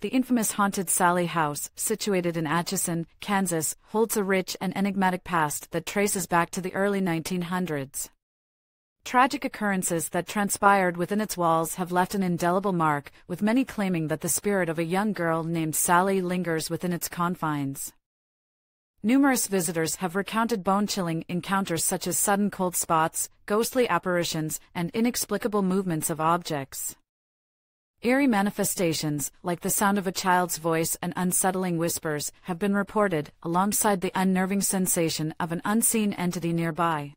The infamous haunted Sallie House, situated in Atchison, Kansas, holds a rich and enigmatic past that traces back to the early 1900s. Tragic occurrences that transpired within its walls have left an indelible mark, with many claiming that the spirit of a young girl named Sallie lingers within its confines. Numerous visitors have recounted bone-chilling encounters such as sudden cold spots, ghostly apparitions, and inexplicable movements of objects. Eerie manifestations, like the sound of a child's voice and unsettling whispers, have been reported, alongside the unnerving sensation of an unseen entity nearby.